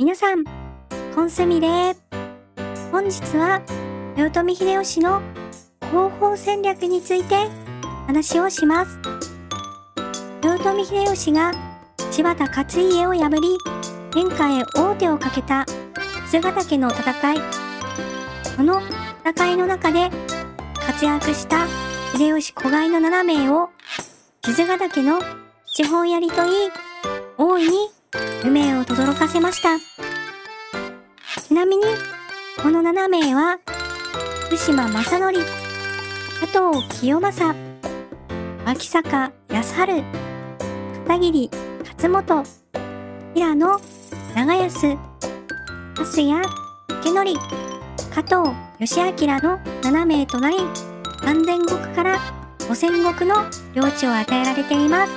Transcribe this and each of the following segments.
皆さん、本すみれ。本日は豊臣秀吉の広報戦略について話をします。豊臣秀吉が柴田勝家を破り、天下へ王手をかけた駿河岳の戦い。この戦いの中で活躍した秀吉子飼いの7名を駿河岳の七本槍といい、大いに無名を轟かせました。ちなみに、この7名は、福島正則、加藤清正、脇坂康春、片桐勝元、平野長安、粕谷武則、加藤義明の7名となり、3000石から5000石の領地を与えられています。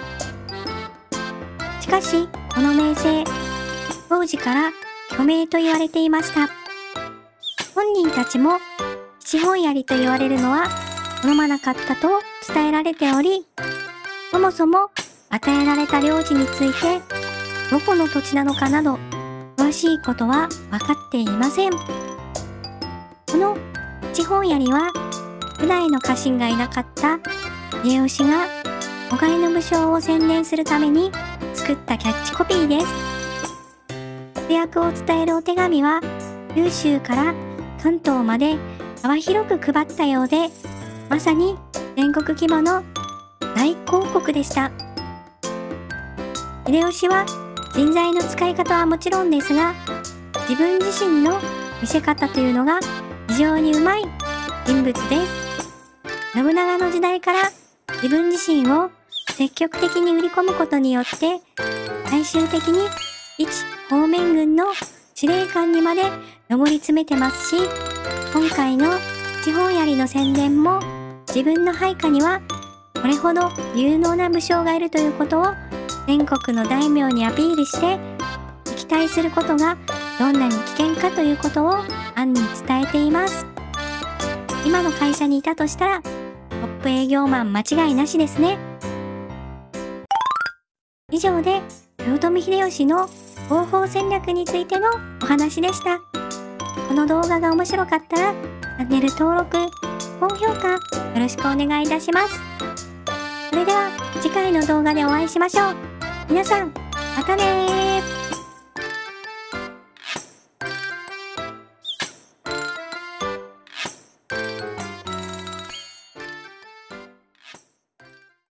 しかし、この名声、当時から虚名と言われていました。本人たちも、七本槍と言われるのは好まなかったと伝えられており、そもそも与えられた領地について、どこの土地なのかなど、詳しいことは分かっていません。この七本槍は、古代の家臣がいなかった秀吉が、子飼いの武将を宣伝するために、作ったキャッチコピーです。活躍を伝えるお手紙は、九州から関東まで幅広く配ったようで、まさに全国規模の大広告でした。秀吉は人材の使い方はもちろんですが、自分自身の見せ方というのが非常にうまい人物です。信長の時代から自分自身を積極的に売り込むことによって、最終的に一方面軍の司令官にまで上り詰めてますし、今回の七本槍の宣伝も自分の配下にはこれほど有能な武将がいるということを全国の大名にアピールして、敵対することがどんなに危険かということを暗に伝えています。今の会社にいたとしたら、トップ営業マン間違いなしですね。以上で豊臣秀吉の広報戦略についてのお話でした。この動画が面白かったらチャンネル登録、高評価よろしくお願いいたします。それでは次回の動画でお会いしましょう。皆さん、またねー。